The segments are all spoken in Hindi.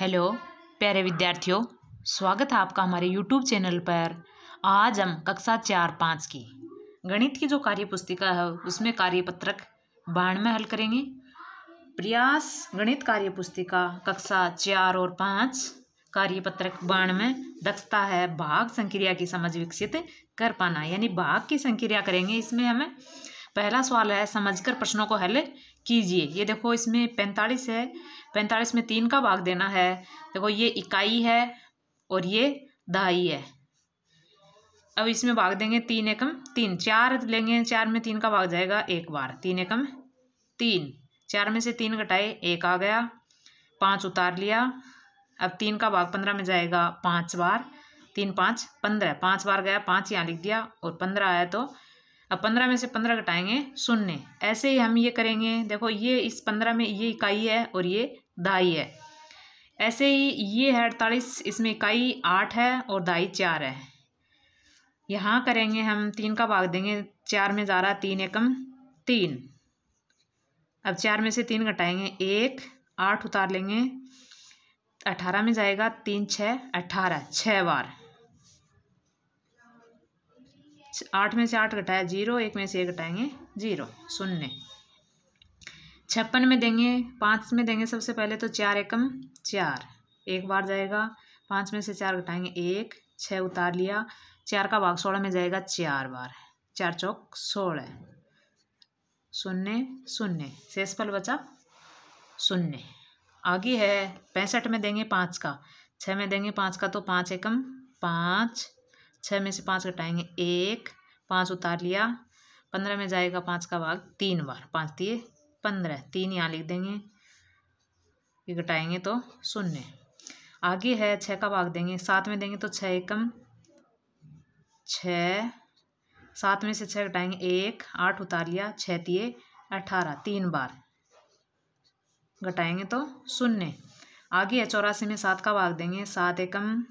हेलो प्यारे विद्यार्थियों, स्वागत है आपका हमारे YouTube चैनल पर। आज हम कक्षा 4-5 की गणित की जो कार्य पुस्तिका है उसमें कार्यपत्रक 92 हल करेंगे। प्रयास गणित कार्य पुस्तिका कक्षा 4 और 5 कार्यपत्रक 92 दक्षता है भाग संक्रिया की समझ विकसित कर पाना, यानी भाग की संक्रिया करेंगे। इसमें हमें पहला सवाल है समझकर प्रश्नों को हल कीजिए। ये देखो इसमें 45 है, 45 में 3 का भाग देना है। देखो ये इकाई है और ये दहाई है। अब इसमें भाग देंगे 3 एकम 3, 4 लेंगे, 4 में 3 का भाग जाएगा एक बार। 3 एकम 3, 4 में से 3 घटाए 1 आ गया, 5 उतार लिया। अब 3 का भाग 15 में जाएगा 5 बार, 3 5 15, 5 बार गया, 5 यहाँ लिख दिया और 15 आया। तो अब 15 में से 15 घटाएंगे 0। ऐसे ही हम ये करेंगे। देखो ये इस 15 में ये इकाई है और ये दहाई है। ऐसे ही ये है 48, इसमें इकाई 8 है और दहाई 4 है। यहाँ करेंगे हम 3 का भाग देंगे, 4 में जा रहा 3 एकम 3। अब 4 में से 3 घटाएंगे 1, 8 उतार लेंगे, 18 में जाएगा 3 6 18, 6 बार। 8 में से 8 घटाया 0, 1 में से 1 घटाएंगे 0, 0। 56 में देंगे, 5 में देंगे सबसे पहले, तो 4 एकम 4, 1 बार जाएगा। 5 में से 4 घटाएंगे 1, 6 उतार लिया। 4 का भाग 16 में जाएगा 4 बार, 4 चौक 16, 0 0। शेषफल बचा 0। आगे है 65 में देंगे 5 का, 6 में देंगे 5 का, तो 5 एकम 5, 6 में से 5 घटाएंगे 1, 5 उतार लिया। 15 में जाएगा 5 का भाग 3 बार, 5 3 15, 3 यहाँ लिख देंगे, ये घटाएंगे तो 0। आगे है 6 का भाग देंगे, 7 में देंगे तो 6 एकम 6, 7 में से 6 घटाएंगे 1, 8 उतार लिया। 6 3 18, 3 बार घटाएंगे तो 0। आगे है 84 में 7 का भाग देंगे, 7 एकम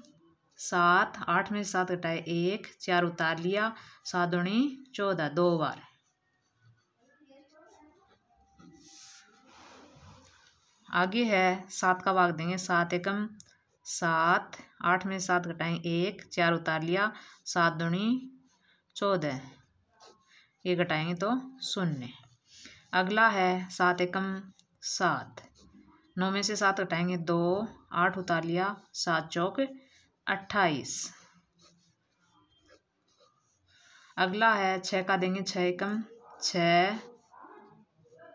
7, 8 में से 7 घटाए 1, 4 उतार लिया। 7 दूनी 14, 2 बार। आगे है 7 का भाग देंगे, 7 एकम 7, 8 में से 7 घटाए 1, 4 उतार लिया। 7 दूनी 14, ये घटाएंगे तो 0। अगला है 7 एकम 7, 9 में से 7 घटाएंगे 2, 8 उतार लिया। 7 चौक 28। अगला है 6 का देंगे, 6 एकम 6,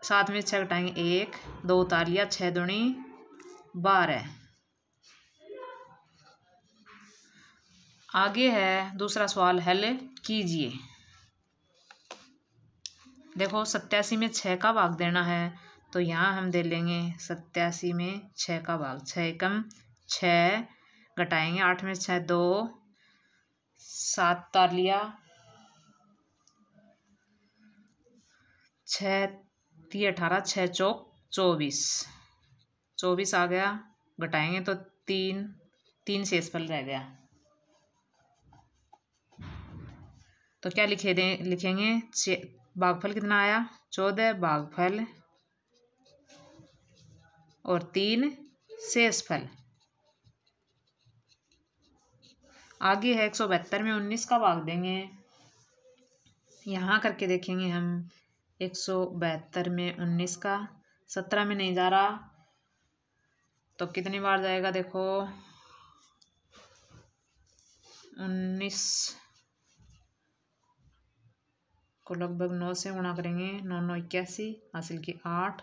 7 में 6 घटाएंगे 1, 2 उतार लिया। 6 दूनी 12। आगे है दूसरा सवाल हल कीजिए। देखो 87 में 6 का भाग देना है, तो यहाँ हम दे लेंगे 87 में 6 का भाग, 6 एकम 6 घटाएंगे। 8 में 6 2, 7 उतार लिया। 6 3 18, 6 चौक 24, 24 आ गया, घटाएंगे तो 3 3 शेषफल रह गया। तो क्या लिखेंगे, भागफल कितना आया 14 भागफल और 3 शेषफल। आगे है 172 में 19 का भाग देंगे। यहाँ करके देखेंगे हम 172 में 19 का, 17 में नहीं जा रहा तो कितनी बार जाएगा। देखो 19 को लगभग 9 से गुणा करेंगे, 9 9 81, हासिल की 8,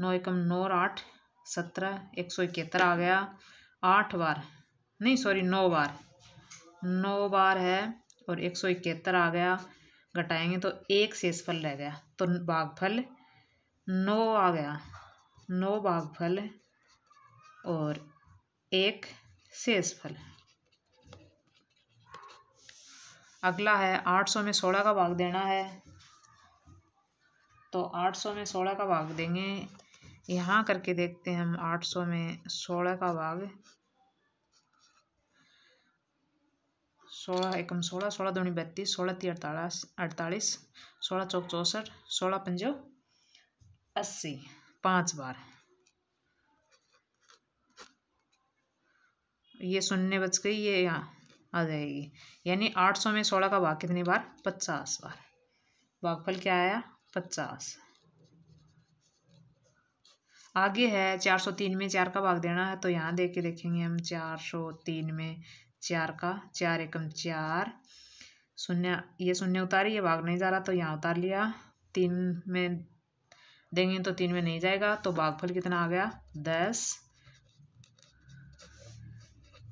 9 एकम 9 और 8, 17, 171 आ गया। 9 बार, 9 बार है और 171 आ गया, घटाएंगे तो 1 शेषफल रह गया। तो भागफल 9 आ गया, 9 भागफल और 1 शेषफल। अगला है 800 में 16 का भाग देना है, तो 800 में 16 का भाग देंगे। यहाँ करके देखते हैं हम 800 में 16 का भाग, 16 एकम 16, 16 दूनी 32, 16 3 48, 16 चौक 64, 16 पंजो 80, 5 बार। ये शून्य बच गई, ये यहाँ आ जाएगी। यानी 800 में 16 का भाग कितनी बार? 50 बार। भागफल क्या आया? 50। आगे है 403 में 4 का भाग देना है, तो यहाँ देख के देखेंगे हम 403 में 4 का, 4 एकम 4, शून्य, ये शून्य उतारी, ये भाग नहीं जा रहा तो यहाँ उतार लिया। 3 में देंगे तो 3 में नहीं जाएगा, तो भागफल कितना आ गया? 10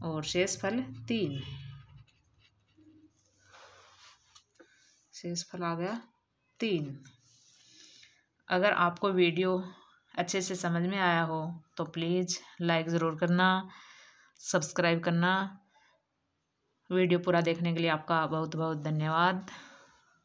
और शेषफल 3। शेषफल आ गया 3। अगर आपको वीडियो अच्छे से समझ में आया हो तो प्लीज़ लाइक ज़रूर करना, सब्सक्राइब करना। वीडियो पूरा देखने के लिए आपका बहुत बहुत धन्यवाद।